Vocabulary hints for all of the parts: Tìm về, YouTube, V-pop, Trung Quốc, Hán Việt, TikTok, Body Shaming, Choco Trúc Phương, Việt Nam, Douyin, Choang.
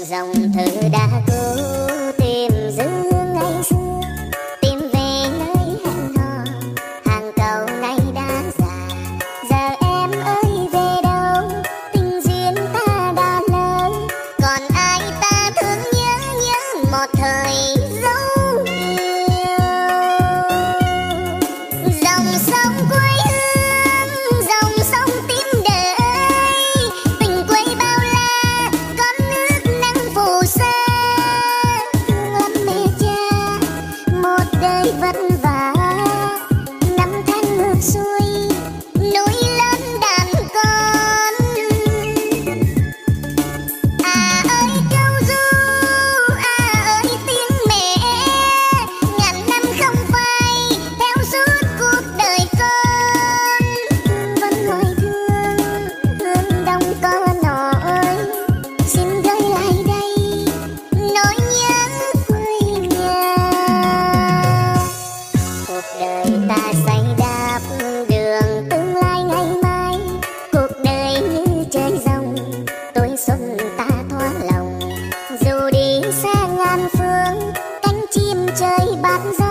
dòng dòng thơ đã cố tìm giữ ngày xưa, tìm về nơi hẹn hò, hàng cầu nay đã già. Giờ em ơi về đâu, tình duyên ta đã lỡ, còn ai ta thương nhớ một thời dấu yêu. Dòng sông quê hương, dòng sông tìm đời, tình quê bao la, con nước nắng phù sa. Thương ấm mẹ cha, một đời vất vả, năm tháng ngược xuôi, núi lớn đàn con. À ơi câu du, à ơi tiếng mẹ, ngàn năm không phai theo suốt cuộc đời con. Vẫn hoài thương, thương đông con nỗi, xin gửi lại đây nỗi nhớ quê nhà. Cuộc đời ta xây đắp đường tương lai ngày mai, cuộc đời như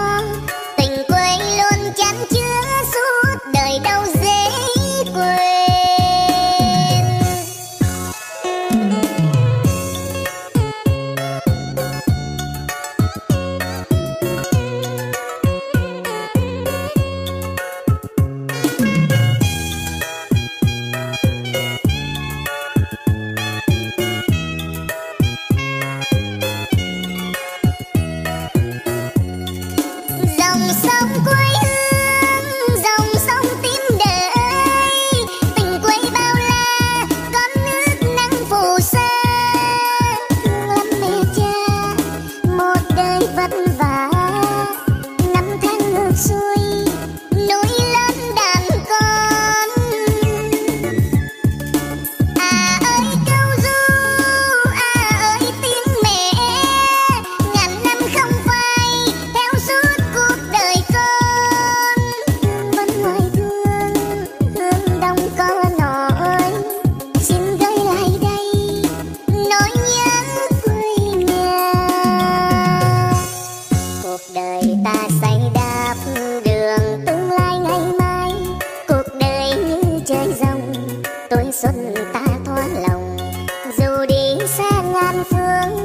trời rồng, tuổi xuân ta thoáng lòng. Dù đi xa ngàn phương, cánh chim trời bát gió, tình quê luôn chan chứa suốt đời đâu dễ quên. Dòng sông quê hương, dòng sông tìm đời, tình quê bao la, con nước nắng phù sa. Thương ấm mẹ cha, một đời vất vả, năm tháng ngược xuôi, núi lớn đàn con. À ơi câu du, à ơi tiếng mẹ, ngàn năm không phai theo suốt cuộc đời con. Vẫn hoài thương, thương đông con nỗi, xin gửi lại đây nỗi nhớ quê nhà. Cuộc đời ta xây đắp đường tương lai ngày mai, cuộc đời như trời rồng, tuổi xuân ta thoáng lòng. Dù đi xa ngàn phương,